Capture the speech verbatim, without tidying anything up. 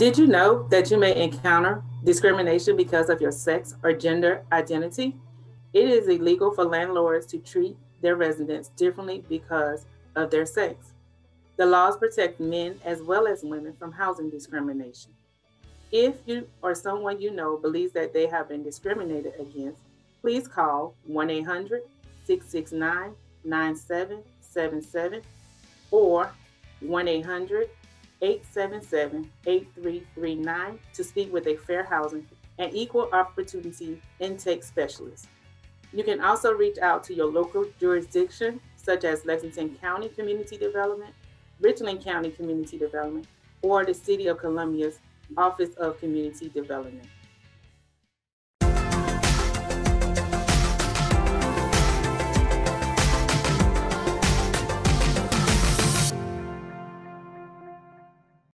Did you know that you may encounter discrimination because of your sex or gender identity? It is illegal for landlords to treat their residents differently because of their sex. The laws protect men as well as women from housing discrimination. If you or someone you know believes that they have been discriminated against, please call one eight hundred, six six nine, nine seven seven seven or one eight hundred, eight seven seven, eight three three nine to speak with a Fair Housing and Equal Opportunity Intake Specialist. You can also reach out to your local jurisdiction, such as Lexington County Community Development, Richland County Community Development, or the City of Columbia's Office of Community Development.